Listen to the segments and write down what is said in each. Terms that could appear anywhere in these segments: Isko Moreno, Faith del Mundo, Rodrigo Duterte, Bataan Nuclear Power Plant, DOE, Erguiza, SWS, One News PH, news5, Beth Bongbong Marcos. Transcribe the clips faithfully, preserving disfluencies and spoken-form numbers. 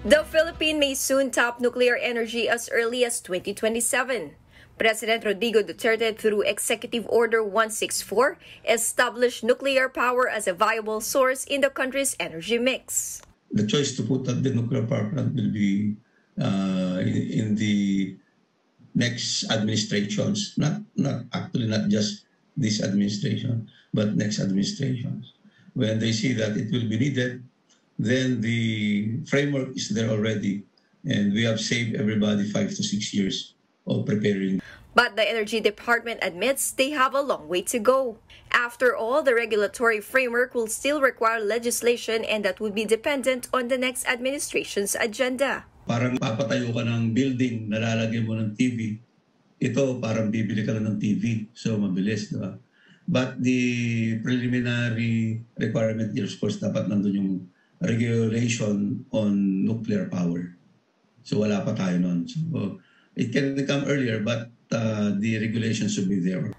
The Philippines may soon top nuclear energy as early as twenty twenty-seven. President Rodrigo Duterte, through Executive Order one sixty-four, established nuclear power as a viable source in the country's energy mix. The choice to put at the nuclear power plant will be uh, in, in the next administrations, not, not actually not just this administration, but next administrations. When they see that it will be needed, then the framework is there already, and we have saved everybody five to six years of preparing. But the Energy Department admits they have a long way to go. After all, the regulatory framework will still require legislation, and that will be dependent on the next administration's agenda. Parang papatayo ka ng building, nalalagay mo ng T V. Ito, parang bibili ka ng T V. So, mabilis, diba? But the preliminary requirement here, of course, dapat nandun yung regulation on nuclear power. So wala pa tayo nun. So it can come earlier, but uh, the regulations should be there.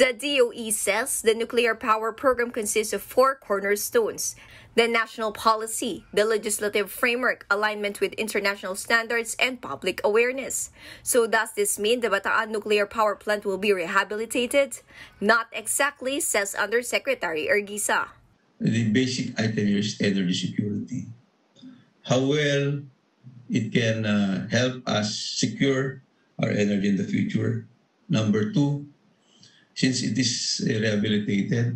The D O E says the nuclear power program consists of four cornerstones: the national policy, the legislative framework, alignment with international standards, and public awareness. So does this mean the Bataan Nuclear Power Plant will be rehabilitated? Not exactly, says Undersecretary Erguiza. The basic item here is energy security. How well it can uh, help us secure our energy in the future. Number two, since it is rehabilitated,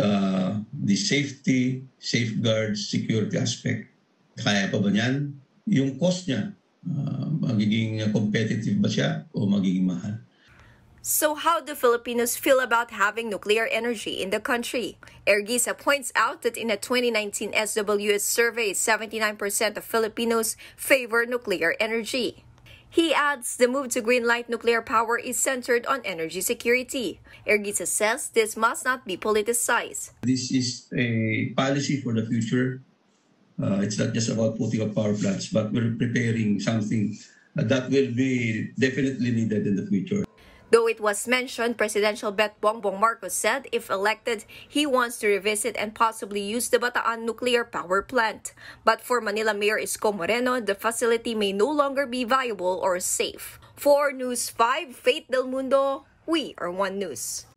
uh, the safety, safeguards, security aspect, kaya pa ba niyan? Yung cost niya, uh, magiging competitive ba siya o magiging mahal? So how do Filipinos feel about having nuclear energy in the country? Erguiza points out that in a twenty nineteen S W S survey, seventy-nine percent of Filipinos favor nuclear energy. He adds the move to greenlight nuclear power is centered on energy security. Erguiza says this must not be politicized. This is a policy for the future. Uh, it's not just about putting up power plants, but we're preparing something that will be definitely needed in the future. Though it was mentioned, Presidential Beth Bongbong Marcos said if elected, he wants to revisit and possibly use the Bataan Nuclear Power Plant. But for Manila Mayor Isko Moreno, the facility may no longer be viable or safe. For News five, Faith del Mundo, we are One News.